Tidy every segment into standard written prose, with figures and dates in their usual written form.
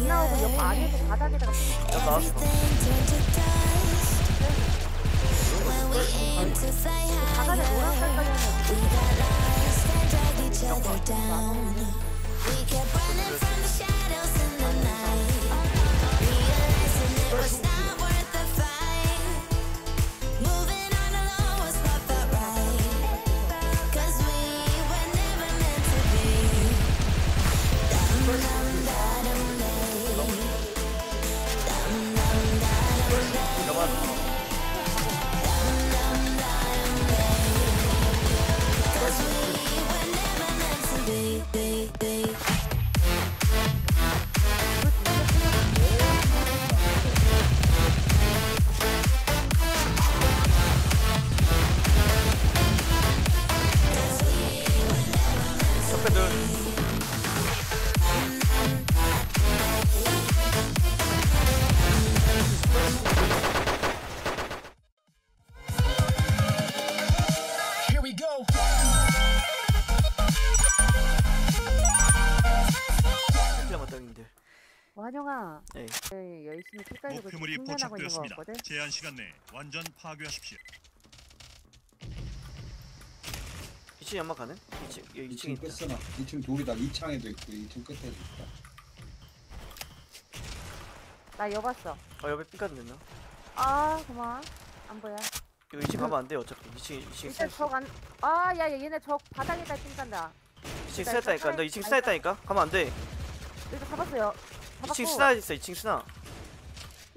안 나오고 옆 안에서 바닥에다가 바닥에 노란 색깔이면 목표물이 포착되었습니다. 제한 시간 내에 완전 파괴하십시오. 2층 연막 가네? 2층 끝에나 2층 돌이다. 2창에도 있고 2층 끝에도 있다. 나 여봤어. 여배 삐까지 됐나? 아 고마워. 안 보여. 이거 2층 가면 안 돼. 어차피 2층 적 안... 아 야 얘네 적 바닥에다 찐단다. 2층 스나했다니까. 너 2층 스나했다니까? 가면 안 돼. 여기서 잡았어요. 2층 스나 있어. 2층 스나.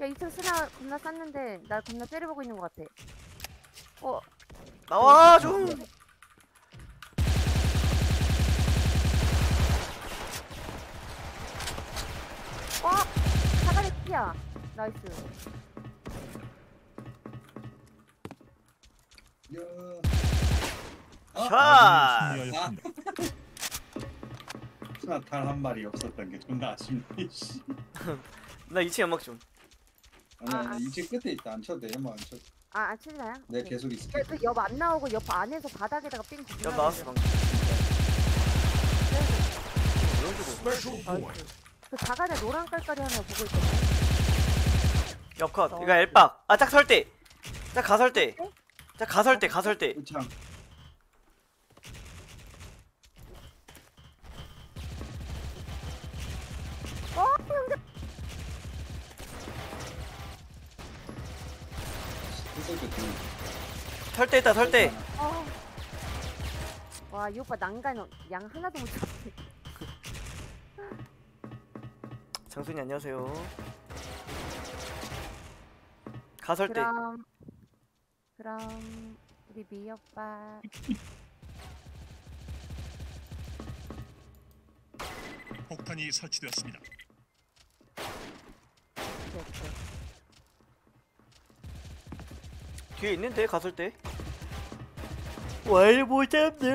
야 2층 스나 겁나 쌌는데 나 겁나 때려보고 있는 것 같아. 나와 좀. 사가리 피야. 나이스. 샷. 스나 단 한 마리 없었던 게 존나 아쉽네. 나 2층 연막 좀. 아니야, 이제 끝에 있다. 안 쳐도 돼, 뭐 안 쳐도 돼. 안 치나요? 네, 오케이. 계속 있어. 옆 안 나오고 옆 안에서 바닥에다가 삥 굴려. 옆 나왔어, 방금. 그 자간에 노란 깔깔이 하나 보고 있거든. 옆컷. 이거 엘박. 딱 설 때. 딱 가설 때. 딱 가설 때, 가설 때. 우창. 형제. 설대 있다 설대. 와 이 오빠 난간 양 하나도 못 잡네. 장순이 안녕하세요. 가설대. 그럼 우리 미 오빠. 폭탄이 설치되었습니다. 오케이. 뒤에 있는데 갔을 때. 왈 못 잡네.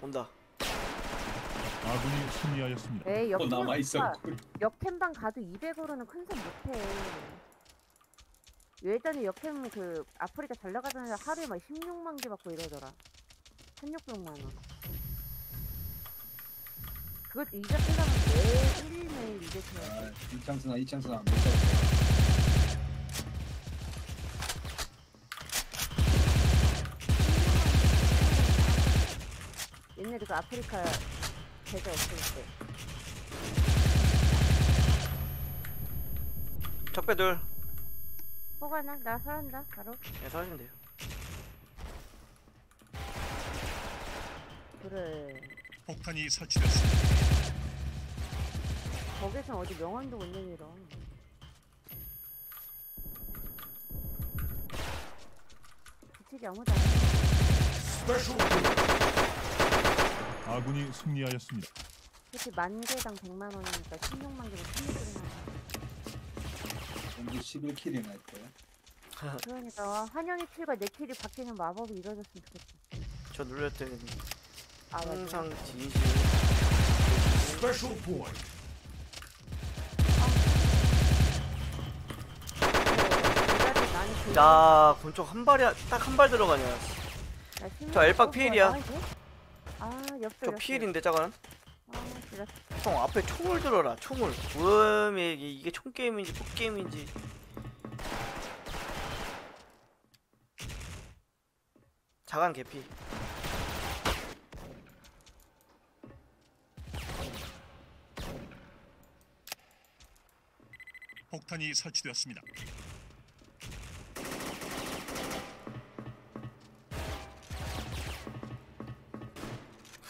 온다. 아군이 승리하였습니다. 에이 옆 남아 있어. 옆 캠방 가도 200으로는 큰 손 못해. 예전에 옆 캠 그 아프리카 잘 나가던 날 하루에 막 16만 개 받고 이러더라. 1600만 원. 그것 이자 생각은 매일 매일 이제 생각. 이창수나 이창수나 안 보자. 옛날에 그 아프리카 계좌 없을 때. 적배들. 호가나 나 살한다 바로. 예 살면 돼요. 그래. 폭탄이 설치됐습니다. 거기선 어디 명함도 못 내밀어. 기책이 아무도 안 해. 아군이 승리하였습니다. 그치 만 개당 100만 원이니까 16만 개로 16만 원. 언제 11킬이나 했대요? 그러니까 환영의 킬과 내 킬이 바뀌는 마법이 이루어졌으면 좋겠어. 저 눌렸더니 항상 지지. 스페셜포인트. 야, 권총 한 발이 딱 한 발 들어가냐. 저 엘박 피일이야. 저 피일인데 짜가는. 형 앞에 총을 들어라. 총을. 이게 총 게임인지 폭 게임인지. 자간 개피. 폭탄이 설치되었습니다.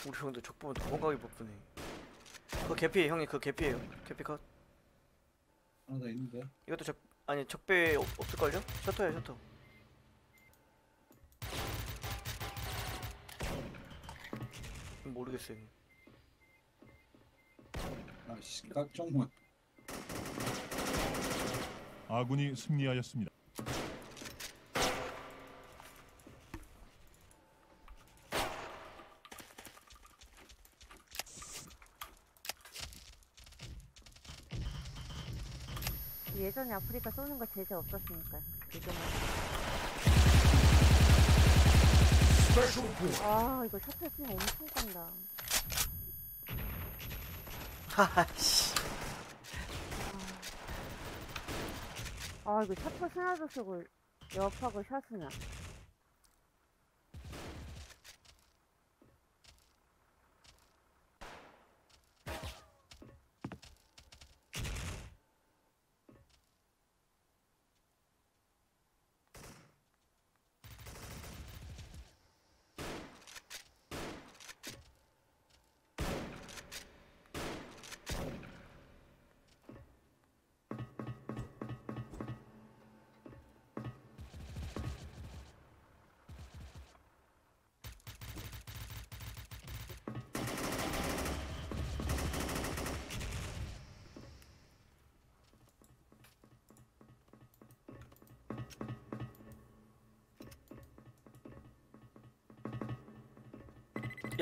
우리 형도 적보면 도망가기 바쁘네. 그거 개피 형님, 그거 개피예요. 개피 컷. 하나 더 있는데. 이것도 적 아니 적배 없을걸요? 셔터야 셔터. 모르겠어요. 아씨 깍정만. 아군이 승리하였습니다. 예전에 아프리카 쏘는 거 제재 없었으니까. 아 이거 셔틀 쓰면 엄청 깐다. 하하씨. 아 이거 샷포 스나도 쓰고 옆하고 샷스나.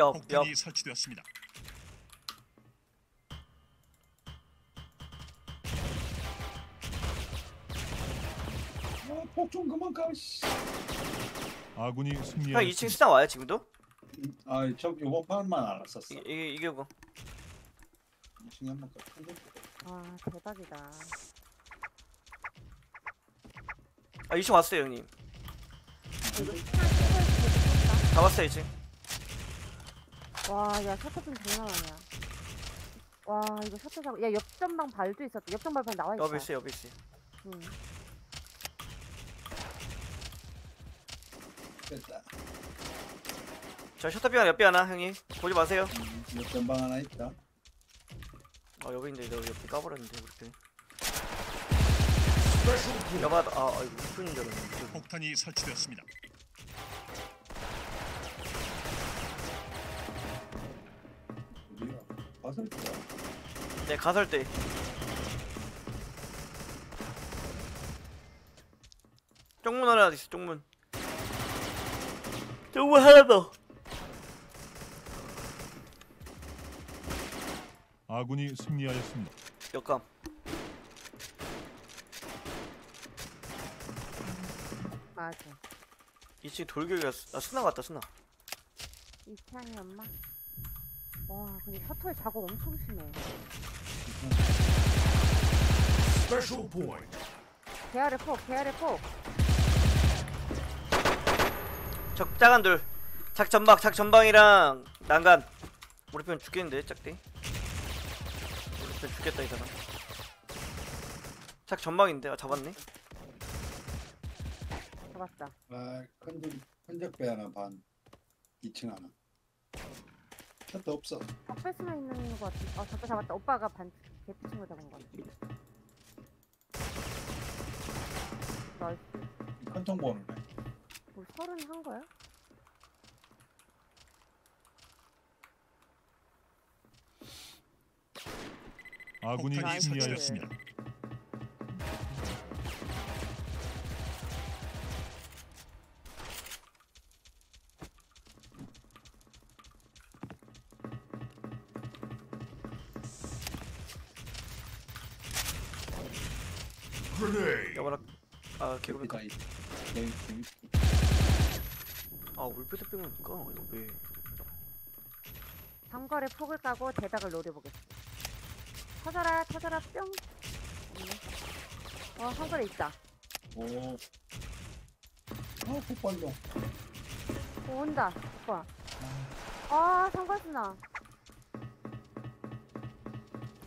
폭탄이 설치되었습니다. 폭 좀 그만 가. 아군이 승리했습니다. 형 2층 수상 와요 지금도? 아 저 요번 판만 알았었어. 이게 뭐? 2층에 한번 가. 와 대박이다. 아 2층 왔어요 형님. 다 왔어요 2층. 와, 야, 셔터핀 장난 아니야. 와, 이거 셔터 잡고. 야, 옆전방 발도 있었다. 옆전방 발 나와있어. 여기 있어, 여기 있어. 응. 됐다. 저 셔터핀 하나, 옆에 하나, 형님. 보지 마세요. 옆전방 하나 있다. 아, 여기 있는데, 내가 옆에 까버렸는데, 그렇게. 여마다, 아이고, 스푼인 줄 알았는데. 폭탄이 설치되었습니다. 네, 가설대. 쪽문 하나 있어, 쪽문. 쪽문 하나 더. 아군이 승리하였습니다. 역감. 맞아. 2층 돌격이야. 아, 스나 같다, 스나. 2창이 엄마. 와, 근데 셔틀 작업 엄청 심해. 개아래 폭, 개아래 폭. 적자간 둘. 작전방, 작전방이랑 난간. 우리 편 죽겠는데, 짝대. 우리 편 죽겠다, 이 사람. 작전방인데, 아, 잡았네. 잡았다. 아, 흔적배 하나 반, 2층 하나. 샷도 없어. 적배스나 있는 거 같은데. 아, 적배 잡았다. 오빠가 반 개피친 거 잡은 거 같은데. 나이스. 한통 번호네. 뭐 31 거야? 아군이 승리하였습니다. 개구리 가이. 아, 울프색 빼보니까 이거 왜? 정거를 폭을 까고 대닥을 노려보겠습니다. 터져라, 터져라, 뿅. 어, 정거에 있다. 오. 아, 폭발이다. 오, 온다, 오빠. 아, 정거스나.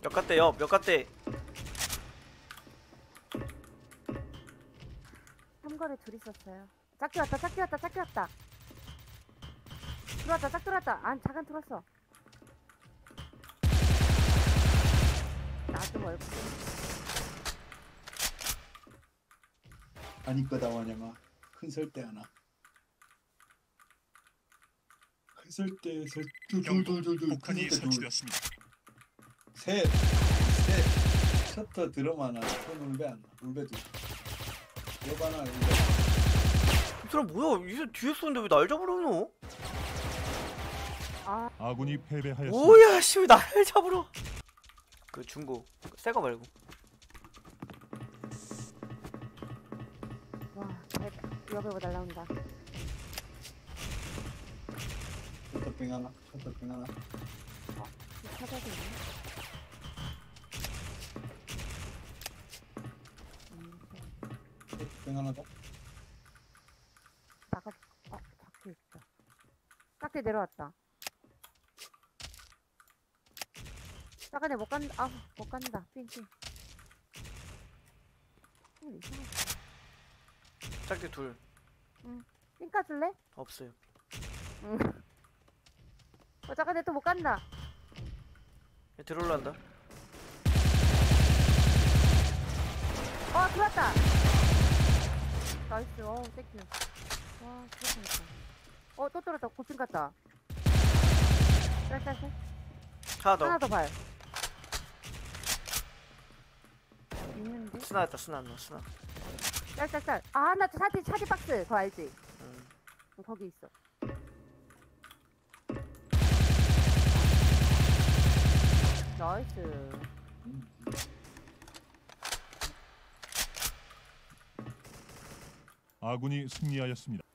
몇 갓대요, 몇 갓대. 정거에 둘이 있었어요. 짝지 왔다, 짝지 왔다, 짝지 왔다. 들어왔다, 짝 들어왔다. 안, 잠깐 들어왔어. 나도 멀고. 아니 거다 와냐마. 큰 설대 하나. 큰 설대에서 둘둘둘둘 폭탄이 설치되었습니다. 셋. 셔터 드럼하나. 큰 울배 하나. 울배도. 여바나 울배. 이 사람 뭐야? 이제 뒤에 쏘는데 왜 날 잡으려노? 아군이 패배하였습니다. 오야 씨 왜 나를 잡으러? 그 중고 새거 말고. 와, 여배보다 나온다. 셔터핑 하나, 셔터핑 하나. 어, 찾아도 있네. 셔터핑 하나 더. 나가, 아, 닭도 있다. 닭대 내려왔다. 작은 애 못 간다. 아, 못 간다. 핀핀. 짝대 둘. 응. 핀 까줄래? 없어요. 응. 어, 작은 애 또 못 간다. 얘 들어올란다. 어, 들어왔다. 나이스. 어우, 땡큐. 와, 들어왔다. 어, 또 들어왔다. 고층 갔다. 짤짤짤. 하나 더 봐요. 있는데? 스나였다, 스나 안 나와, 스나. 짤짤짤. 아, 나 차지 박스. 그거 알지? 응. 거기 있어. 나이스. 아군이 승리하였습니다.